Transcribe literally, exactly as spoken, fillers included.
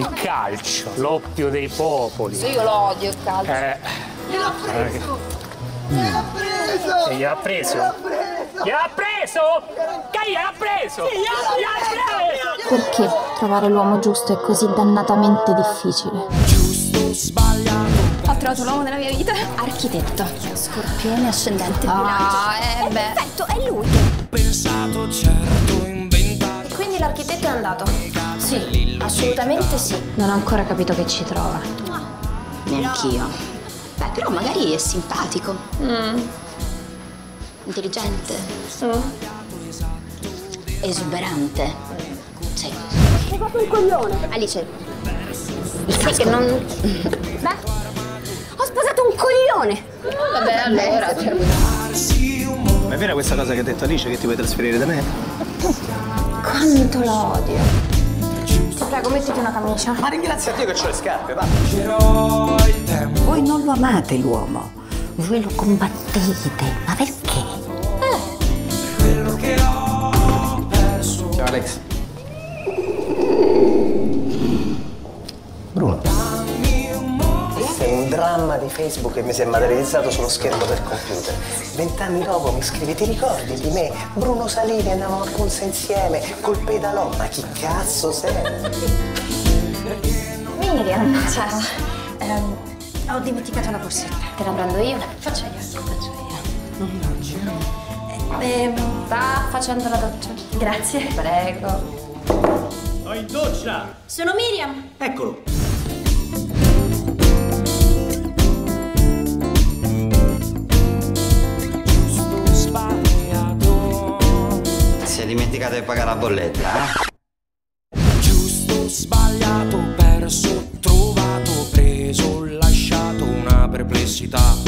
Il calcio, l'oppio dei popoli. Sì, io lo odio il calcio. Eh. Gliel'ha preso! Gliel'ha preso! Gliel'ha preso! Gliel'ha preso! Gliel'ha preso! Gliel'ha preso! Perché trovare l'uomo giusto è così dannatamente difficile? Giusto, sbagliato. Ho trovato l'uomo della mia vita. Architetto. Scorpione ascendente. Ah, eh beh. È perfetto, è lui. Pensato, certo, inventato. E quindi l'architetto è andato? Sì, assolutamente sì. Non ho ancora capito che ci trova. No. Neanch'io. Beh, però magari è simpatico. Mm. Intelligente. Mm. Esuberante. Sì. Sei proprio un coglione. Alice. Sai che non... Beh. Un coglione! Ah, vabbè, allora. Ma è vera questa cosa che ha detto Alice, che ti vuoi trasferire da me? Quanto la odio! Ti prego, mettiti una camicia. Ma ringrazio a te che ho le scarpe, va! Voi non lo amate l'uomo, voi lo combattete, ma perché? Eh. Ciao Alex. Bruno. Dramma di Facebook che mi si è materializzato sullo schermo del computer. Vent'anni dopo mi scrivi, ti ricordi di me? Bruno Salini, andavamo a corsa insieme, col pedalò, ma chi cazzo sei? Miriam, ciao. Um, ho dimenticato una borsetta. Te la prendo io? Faccio io, faccio io. Mm. Eh, sta facendo la doccia. Grazie. Prego. Sono in doccia! Sono Miriam. Eccolo. Dimenticate di pagare la bolletta, eh? Giusto, sbagliato, perso, trovato, preso, lasciato, una perplessità.